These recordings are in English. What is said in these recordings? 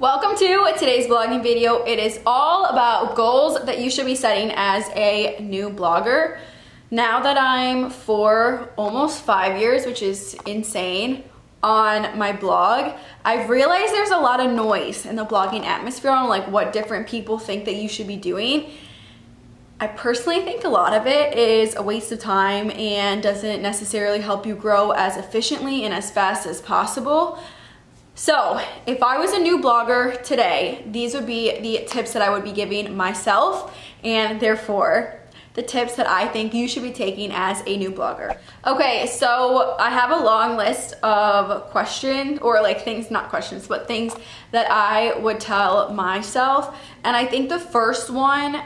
Welcome to today's blogging video. It is all about goals that you should be setting as a new blogger. Now that I'm for almost 5 years, which is insane, on my blog, I've realized there's a lot of noise in the blogging atmosphere on like what different people think that you should be doing. I personally think a lot of it is a waste of time and doesn't necessarily help you grow as efficiently and as fast as possible. So if I was a new blogger today, these would be the tips that I would be giving myself and therefore the tips that I think you should be taking as a new blogger. Okay, so I have a long list of questions or like things, not questions, but things that I would tell myself. And I think the first one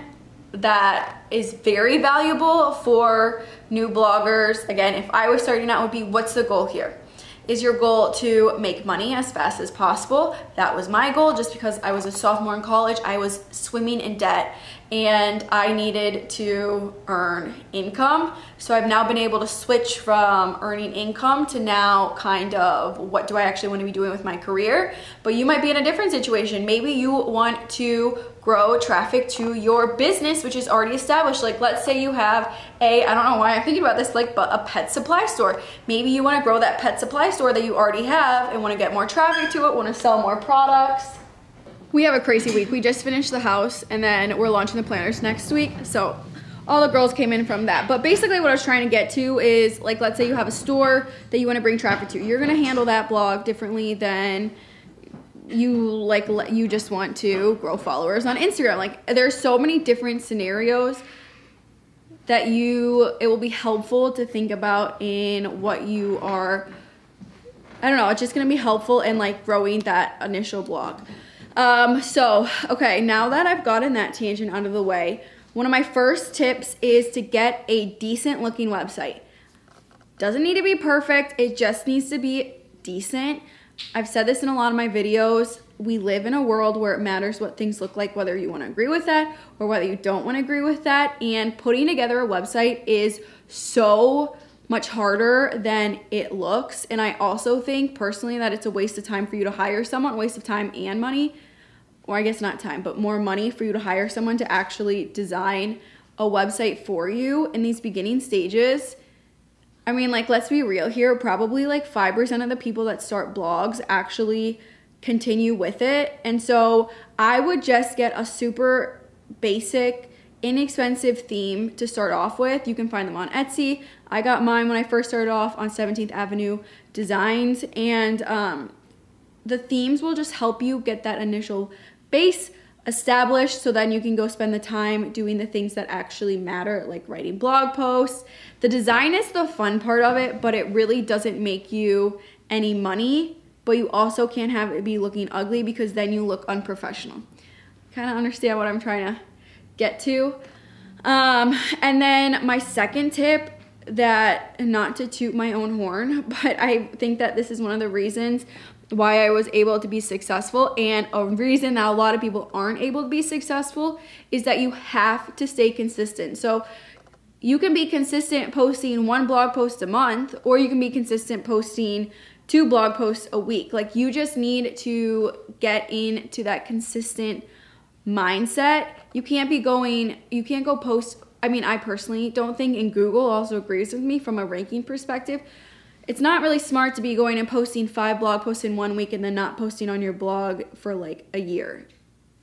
that is very valuable for new bloggers, again, if I was starting out, would be what's the goal here? Is your goal to make money as fast as possible? That was my goal just because I was a sophomore in college. I was swimming in debt and I needed to earn income. So I've now been able to switch from earning income to now kind of what do I actually want to be doing with my career? But you might be in a different situation. Maybe you want to grow traffic to your business, which is already established. Like let's say you have a, I don't know why I'm thinking about this, like but a pet supply store. Maybe you want to grow that pet supply store that you already have and want to get more traffic to it, want to sell more products. We have a crazy week. We just finished the house and then we're launching the planners next week. So all the girls came in from that. But basically what I was trying to get to is like, let's say you have a store that you want to bring traffic to. You're going to handle that blog differently than you just want to grow followers on Instagram. Like there's so many different scenarios that it will be helpful to think about in what you are, I don't know, it's just gonna be helpful in like growing that initial blog. Okay, now that I've gotten that tangent out of the way, one of my first tips is to get a decent looking website. Doesn't need to be perfect, it just needs to be decent. I've said this in a lot of my videos, we live in a world where it matters what things look like, whether you want to agree with that or whether you don't want to agree with that, and putting together a website is so much harder than it looks. And I also think personally that it's a waste of time for you to hire someone, waste of time and money, or I guess not time, but more money for you to hire someone to actually design a website for you in these beginning stages. I mean, like, let's be real here, probably like 5% of the people that start blogs actually continue with it. And so I would just get a super basic, inexpensive theme to start off with. You can find them on Etsy. I got mine when I first started off on 17th Avenue Designs. And the themes will just help you get that initial base established, so then you can go spend the time doing the things that actually matter, like writing blog posts. The design is the fun part of it, but it really doesn't make you any money, but you also can't have it be looking ugly because then you look unprofessional. Kind of understand what I'm trying to get to. And then my second tip, that not to toot my own horn, but I think that this is one of the reasons why I was able to be successful, and a reason that a lot of people aren't able to be successful, is that you have to stay consistent. So you can be consistent posting one blog post a month, or you can be consistent posting 2 blog posts a week. Like you just need to get into that consistent mindset. You can't go post, I mean, I personally don't think, and Google also agrees with me from a ranking perspective, it's not really smart to be going and posting 5 blog posts in one week and then not posting on your blog for like a year.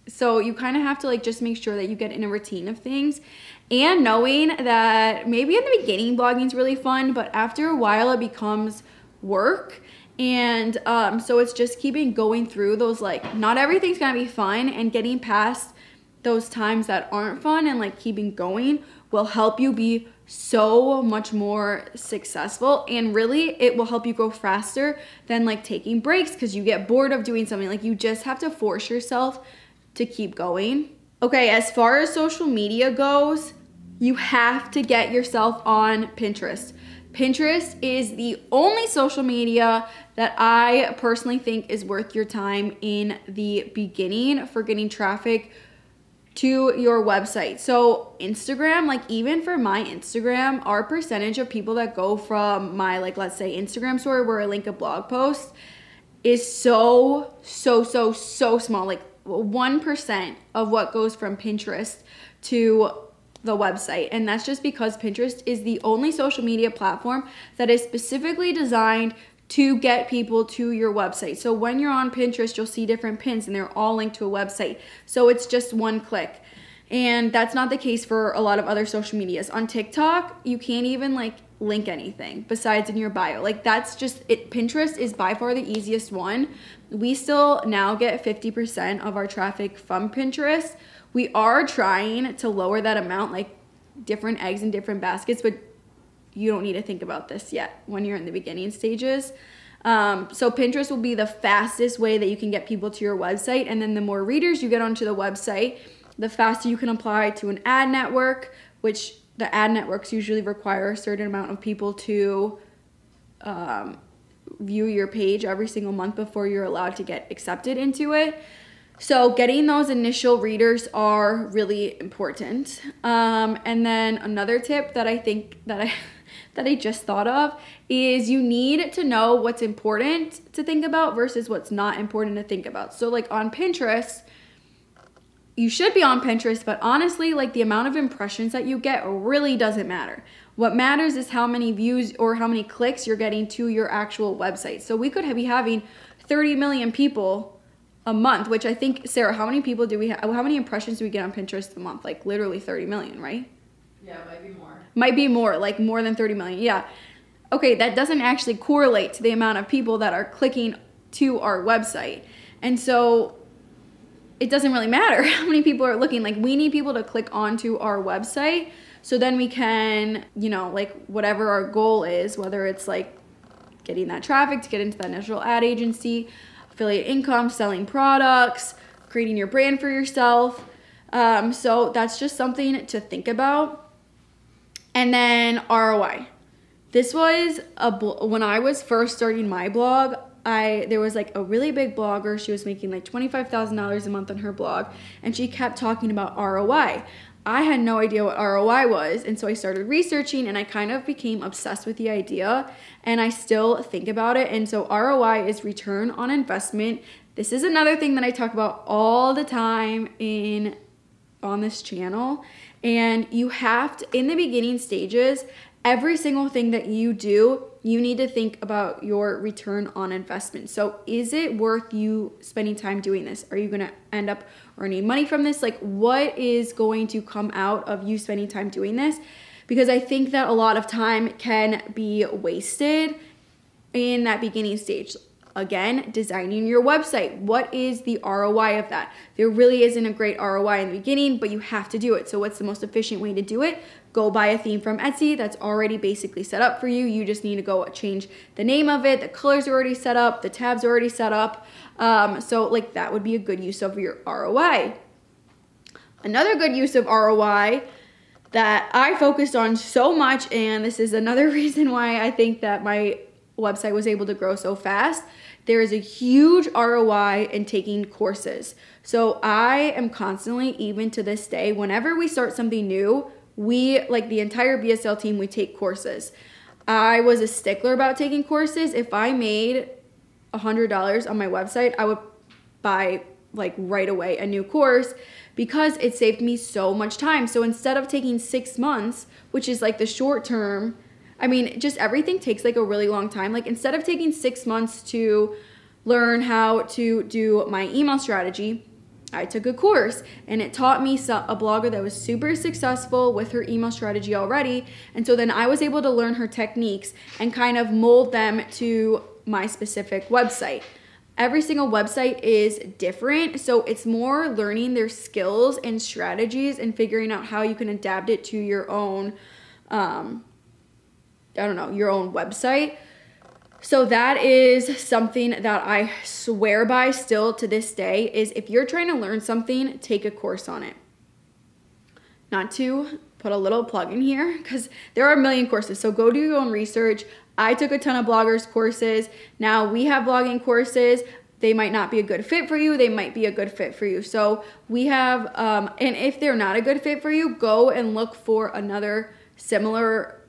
So you kind of have to like just make sure that you get in a routine of things, and knowing that maybe in the beginning blogging is really fun, but after a while it becomes work. And so it's just keeping going through those, like not everything's gonna be fun, and getting past those times that aren't fun and like keeping going will help you be so much more successful. And really it will help you grow faster than like taking breaks, because you get bored of doing something. Like you just have to force yourself to keep going. Okay, as far as social media goes, you have to get yourself on Pinterest. Pinterest is the only social media that I personally think is worth your time in the beginning for getting traffic to your website. So Instagram, like even for my Instagram, our percentage of people that go from my, like let's say Instagram story where I link a blog post, is so small, like 1% of what goes from Pinterest to the website. And that's just because Pinterest is the only social media platform that is specifically designed to get people to your website. So when you're on Pinterest, you'll see different pins and they're all linked to a website. So it's just one click. And that's not the case for a lot of other social medias. On TikTok, you can't even like link anything besides in your bio. Like that's just it. Pinterest is by far the easiest one. We still now get 50% of our traffic from Pinterest. We are trying to lower that amount, like different eggs in different baskets, but you don't need to think about this yet when you're in the beginning stages. So Pinterest will be the fastest way that you can get people to your website. And then the more readers you get onto the website, the faster you can apply to an ad network, which the ad networks usually require a certain amount of people to view your page every single month before you're allowed to get accepted into it. So getting those initial readers are really important. And then another tip that I think that I just thought of is you need to know what's important to think about versus what's not important to think about. So like on Pinterest, you should be on Pinterest, but honestly, like the amount of impressions that you get really doesn't matter. What matters is how many views or how many clicks you're getting to your actual website. So we could be having 30 million people a month, which I think, Sarah, how many people do we have? How many impressions do we get on Pinterest a month? Like literally 30 million, right? Yeah, might be more. Might be more, like more than 30 million, yeah. Okay, that doesn't actually correlate to the amount of people that are clicking to our website. And so it doesn't really matter how many people are looking. Like we need people to click onto our website so then we can, you know, like whatever our goal is, whether it's like getting that traffic to get into that initial ad agency, affiliate income, selling products, creating your brand for yourself. So that's just something to think about. And then ROI. This was when I was first starting my blog, there was like a really big blogger. She was making like $25,000 a month on her blog and she kept talking about ROI. I had no idea what ROI was, and so I started researching and I kind of became obsessed with the idea, and I still think about it. And so ROI is return on investment. This is another thing that I talk about all the time on this channel, and you have to, in the beginning stages, every single thing that you do, you need to think about your return on investment. So is it worth you spending time doing this? Are you gonna end up earning money from this? Like what is going to come out of you spending time doing this? Because I think that a lot of time can be wasted in that beginning stage. Again, designing your website. What is the ROI of that? There really isn't a great ROI in the beginning, but you have to do it. So what's the most efficient way to do it? Go buy a theme from Etsy that's already basically set up for you. You just need to go change the name of it. The colors are already set up. The tabs are already set up. So like that would be a good use of your ROI. Another good use of ROI that I focused on so much, and this is another reason why I think that my website was able to grow so fast. There is a huge ROI in taking courses. So I am constantly, even to this day, whenever we start something new, we, like the entire BSL team, we take courses. I was a stickler about taking courses. If I made $100 on my website, I would buy like right away a new course because it saved me so much time. So instead of taking 6 months, which is like the short term, I mean, just everything takes like a really long time. Like instead of taking 6 months to learn how to do my email strategy, I took a course and it taught me a blogger that was super successful with her email strategy already. And so then I was able to learn her techniques and kind of mold them to my specific website. Every single website is different, so it's more learning their skills and strategies and figuring out how you can adapt it to your own I don't know, your own website. So that is something that I swear by still to this day, is if you're trying to learn something, take a course on it. Not to put a little plug in here, because there are a million courses, so go do your own research. I took a ton of bloggers' courses. Now we have blogging courses. They might not be a good fit for you. They might be a good fit for you. So we have, and if they're not a good fit for you, go and look for another similar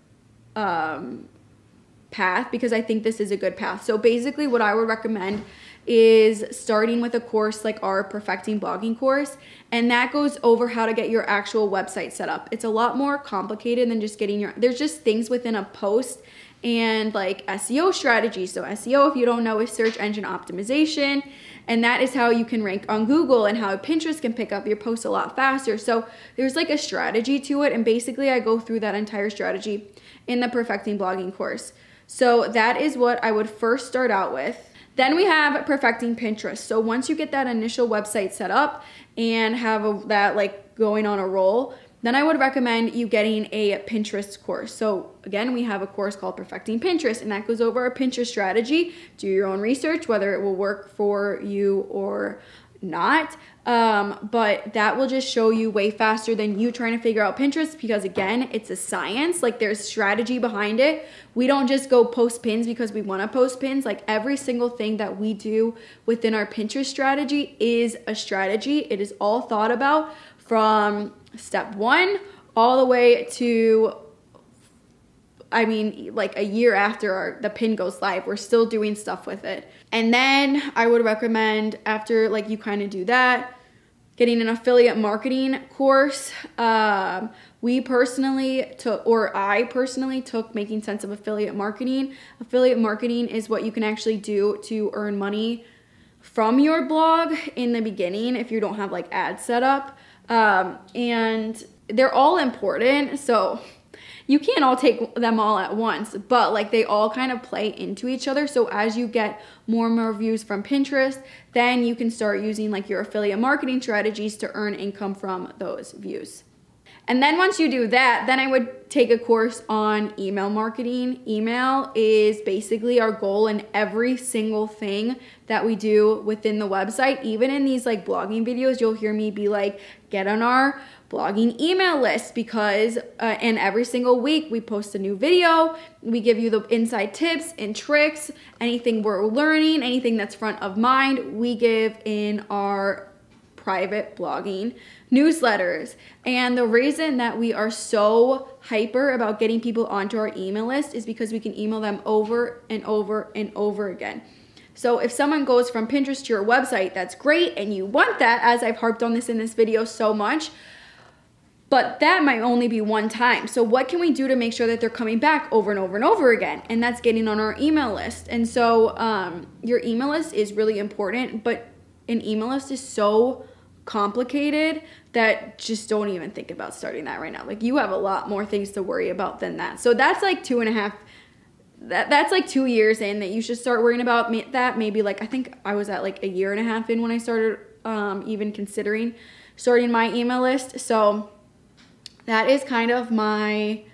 path, because I think this is a good path. So basically what I would recommend is starting with a course like our Perfecting Blogging course, and that goes over how to get your actual website set up. It's a lot more complicated than just getting your, there's just things within a post and like SEO strategies. So SEO, if you don't know, is search engine optimization, and that is how you can rank on Google and how Pinterest can pick up your posts a lot faster. So there's like a strategy to it, and basically I go through that entire strategy in the Perfecting Blogging course. So that is what I would first start out with. Then we have Perfecting Pinterest. So once you get that initial website set up and have that like going on a roll, then I would recommend you getting a Pinterest course. So again, we have a course called Perfecting Pinterest, and that goes over our Pinterest strategy. Do your own research, whether it will work for you or not. But that will just show you way faster than you trying to figure out Pinterest, because again, it's a science. Like, there's strategy behind it. We don't just go post pins because we want to post pins. Like, every single thing that we do within our Pinterest strategy is a strategy. It is all thought about from step one all the way to, I mean, like a year after the pin goes live, we're still doing stuff with it. And then I would recommend, after like you kind of do that, getting an affiliate marketing course. I personally took Making Sense of Affiliate Marketing. Affiliate marketing is what you can actually do to earn money from your blog in the beginning if you don't have like ads set up. And they're all important. So you can't all take them all at once, but like they all kind of play into each other. So as you get more and more views from Pinterest, then you can start using like your affiliate marketing strategies to earn income from those views. And then once you do that, then I would take a course on email marketing. Email is basically our goal in every single thing that we do within the website. Even in these like blogging videos, you'll hear me be like, get on our blogging email list, because and every single week we post a new video. We give you the inside tips and tricks, anything we're learning, anything that's front of mind, we give in our private blogging newsletters. And the reason that we are so hyper about getting people onto our email list is because we can email them over and over and over again. So if someone goes from Pinterest to your website, that's great, and you want that, as I've harped on this in this video so much, but that might only be one time. So what can we do to make sure that they're coming back over and over and over again? And that's getting on our email list. And so your email list is really important, but an email list is so complicated that just don't even think about starting that right now. Like, you have a lot more things to worry about than that. So that's like 2 years in that you should start worrying about that. Maybe like, I think I was at like 1.5 years in when I started even considering starting my email list. So that is kind of my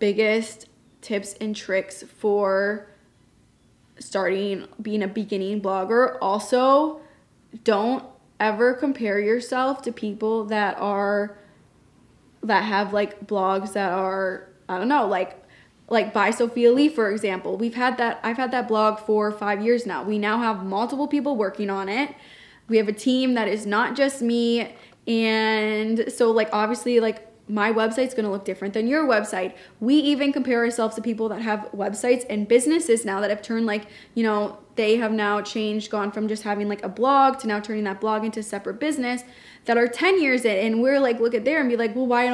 biggest tips and tricks for being a beginning blogger. Also, don't ever compare yourself to people that have like blogs that are, I don't know, like by Sophia Lee, for example. I've had that blog for 5 years now. We now have multiple people working on it. We have a team that is not just me. And so like, obviously, like my website's gonna look different than your website. We even compare ourselves to people that have websites and businesses now that have turned like, you know, they have now changed, gone from just having like a blog to now turning that blog into a separate business, that are 10 years in. And we're like, look at there and be like, well, why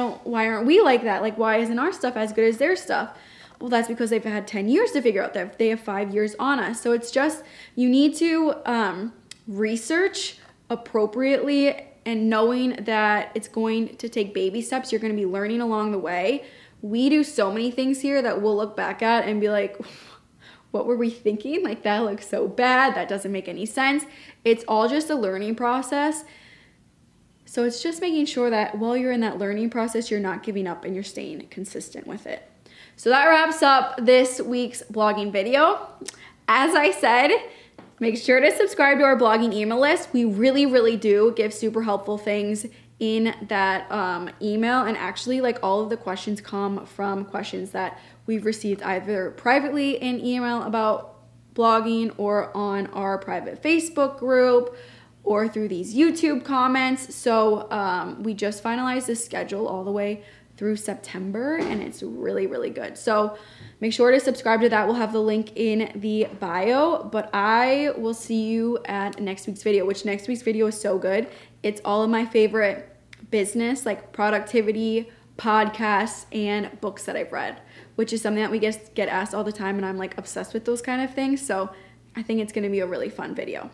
aren't we like that? Like, why isn't our stuff as good as their stuff? Well, that's because they've had 10 years to figure out that they have 5 years on us. So it's just, you need to research appropriately, and knowing that it's going to take baby steps. You're going to be learning along the way. We do so many things here that we'll look back at and be like, what were we thinking? Like, that looks so bad. That doesn't make any sense. It's all just a learning process. So it's just making sure that while you're in that learning process, you're not giving up and you're staying consistent with it. So that wraps up this week's blogging video. As I said, make sure to subscribe to our blogging email list. We really, really do give super helpful things in that email. And actually, like, all of the questions come from questions that we've received either privately in email about blogging, or on our private Facebook group, or through these YouTube comments. So we just finalized the schedule all the way through September, and it's really, really good. So make sure to subscribe to that. We'll have the link in the bio, but I will see you at next week's video, which next week's video is so good. It's all of my favorite business, like productivity, podcasts, and books that I've read, which is something that we get asked all the time, and I'm like obsessed with those kind of things. So I think it's gonna be a really fun video.